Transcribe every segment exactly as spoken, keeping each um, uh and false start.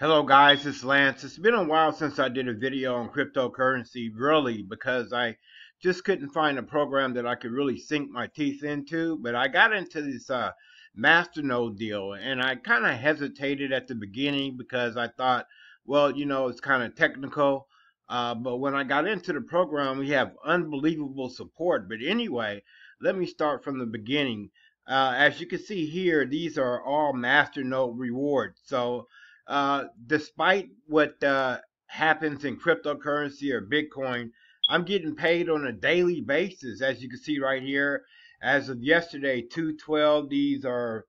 Hello guys, it's Lance. It's been a while since I did a video on cryptocurrency, really, because I just couldn't find a program that I could really sink my teeth into. But I got into this uh, Masternode deal, and I kind of hesitated at the beginning because I thought, well, you know, it's kind of technical. Uh, but when I got into the program, we have unbelievable support. But anyway, let me start from the beginning. Uh, as you can see here, these are all Masternode rewards. So Uh, despite what uh, happens in cryptocurrency or Bitcoin, I'm getting paid on a daily basis, as you can see right here. As of yesterday, two twelve, these are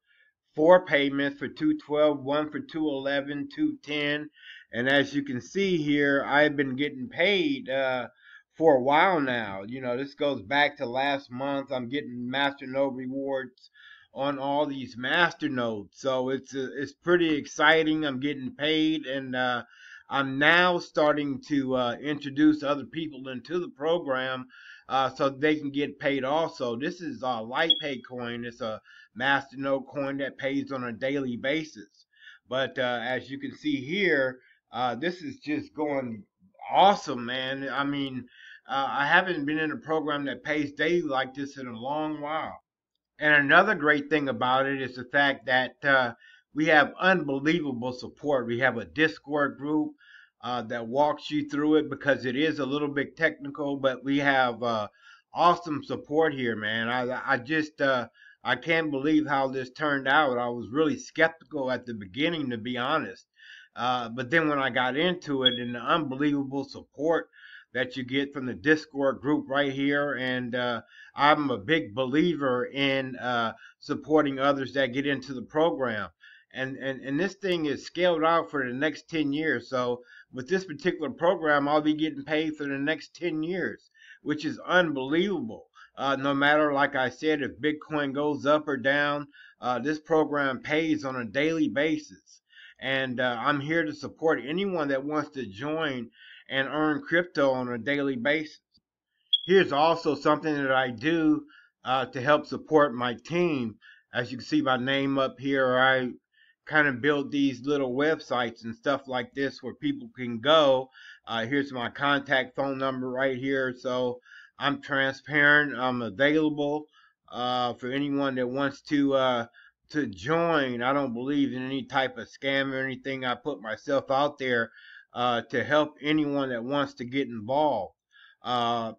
four payments for two twelve, one for two eleven, two ten. And as you can see here, I've been getting paid uh, for a while now. You know, this goes back to last month. I'm getting Masternode rewards on all these Masternodes, so it's uh, it's pretty exciting. I'm getting paid, and uh, I'm now starting to uh, introduce other people into the program uh, so they can get paid also. This is uh, LightPay coin. It's a Masternode coin that pays on a daily basis. But uh, as you can see here, uh, this is just going awesome, man. I mean, uh, I haven't been in a program that pays daily like this in a long while. And another great thing about it is the fact that uh, we have unbelievable support. We have a Discord group uh, that walks you through it because it is a little bit technical, but we have uh, awesome support here, man. I, I just, uh, I can't believe how this turned out. I was really skeptical at the beginning, to be honest. Uh, but then when I got into it, and the unbelievable support that you get from the Discord group right here, and uh, I'm a big believer in uh, supporting others that get into the program, and, and and this thing is scaled out for the next ten years. So with this particular program, I'll be getting paid for the next ten years, which is unbelievable. Uh, no matter, like I said, if Bitcoin goes up or down, uh, this program pays on a daily basis, and uh, I'm here to support anyone that wants to join and earn crypto on a daily basis. Here's also something that I do uh, to help support my team. As you can see my name up here, I kind of build these little websites and stuff like this where people can go. Uh, here's my contact phone number right here. So I'm transparent, I'm available uh, for anyone that wants to uh, to join. I don't believe in any type of scam or anything. I put myself out there Uh, to help anyone that wants to get involved. Uh,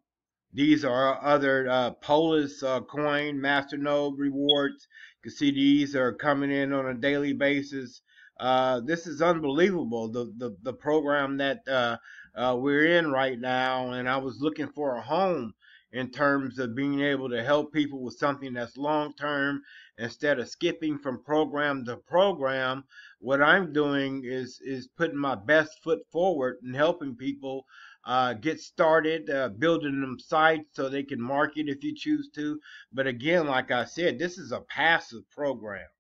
these are other uh, Polis uh, Coin Masternode rewards. You can see these are coming in on a daily basis. Uh, this is unbelievable, the, the, the program that uh, uh, we're in right now, and I was looking for a home in terms of being able to help people with something that's long-term instead of skipping from program to program. What I'm doing is is putting my best foot forward and helping people uh, get started, uh, building them sites so they can market if you choose to. But again, like I said, this is a passive program.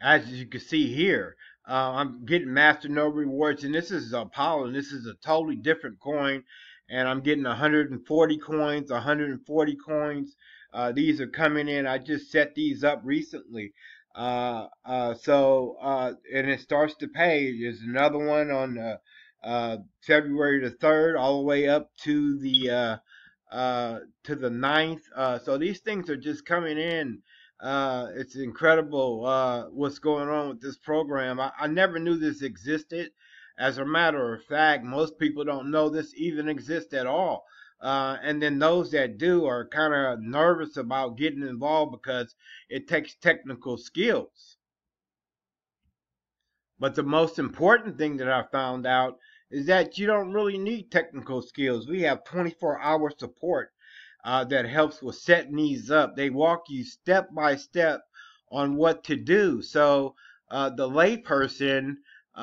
As you can see here, uh, I'm getting Masternode rewards, and this is Apollon. This is a totally different coin. And I'm getting one hundred forty coins, one hundred forty coins. Uh, these are coming in. I just set these up recently. Uh, uh, so, uh, and it starts to pay. There's another one on uh, uh, February the third, all the way up to the uh, uh, to the ninth. Uh, so these things are just coming in. Uh, it's incredible uh, what's going on with this program. I, I never knew this existed. As a matter of fact, most people don't know this even exists at all. Uh, and then those that do are kind of nervous about getting involved because it takes technical skills. But the most important thing that I found out is that you don't really need technical skills. We have twenty-four hour support uh, that helps with setting these up. They walk you step by step on what to do. So uh, the layperson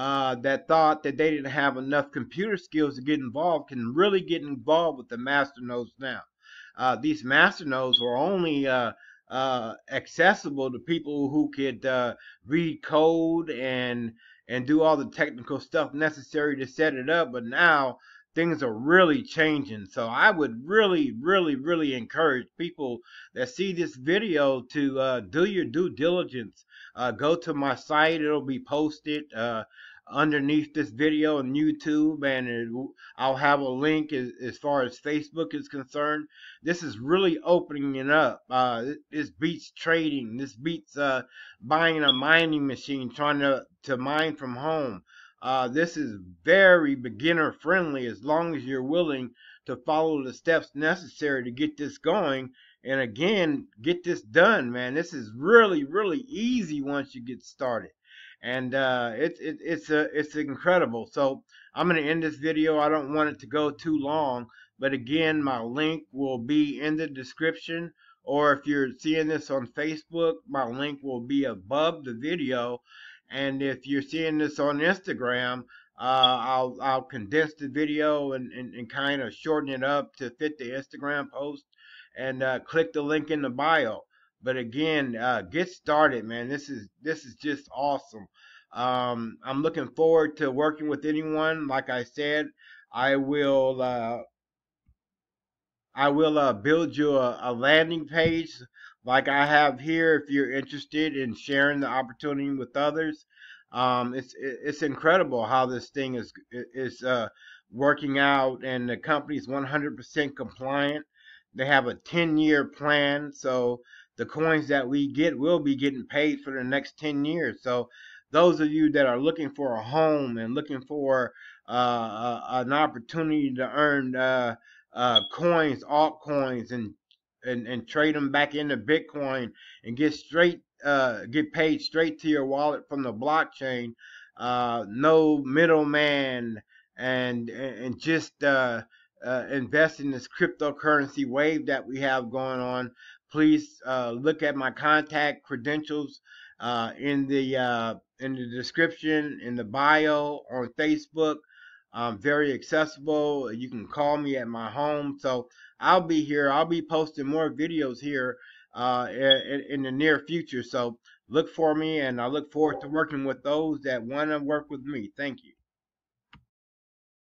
Uh, that thought that they didn't have enough computer skills to get involved can really get involved with the Masternodes now. Uh, these Masternodes were only uh, uh, accessible to people who could uh, read code and and do all the technical stuff necessary to set it up, but now things are really changing. So I would really, really, really encourage people that see this video to uh, do your due diligence Uh, go to my site. It'll be posted uh, underneath this video on YouTube, and it, I'll have a link as, as far as Facebook is concerned. This is really opening it up. Uh, this beats trading. This beats uh, buying a mining machine, trying to, to mine from home. Uh, this is very beginner friendly as long as you're willing to follow the steps necessary to get this going. And again, get this done, man. This is really, really easy once you get started. And uh, it, it, it's a, it's incredible. So I'm going to end this video. I don't want it to go too long. But again, my link will be in the description. Or if you're seeing this on Facebook, my link will be above the video. And if you're seeing this on Instagram, uh, I'll, I'll condense the video and, and, and kind of shorten it up to fit the Instagram post. And uh, click the link in the bio. But again, uh, get started, man. This is this is just awesome. Um, I'm looking forward to working with anyone. Like I said, I will uh, I will uh, build you a, a landing page like I have here if you're interested in sharing the opportunity with others. Um, it's it's incredible how this thing is is uh, working out, and the company's one hundred percent compliant. They have a ten year plan, so the coins that we get will be getting paid for the next ten years. So those of you that are looking for a home and looking for uh, an opportunity to earn uh, uh, coins, altcoins, and, and and trade them back into Bitcoin and get straight uh, get paid straight to your wallet from the blockchain, uh, no middleman, and and just uh, Uh, invest in this cryptocurrency wave that we have going on, please uh, look at my contact credentials uh, in the uh, in the description, in the bio on Facebook. I'm very accessible. You can call me at my home. So I'll be here. I'll be posting more videos here uh, in, in the near future. So look for me, and I look forward to working with those that want to work with me. Thank you.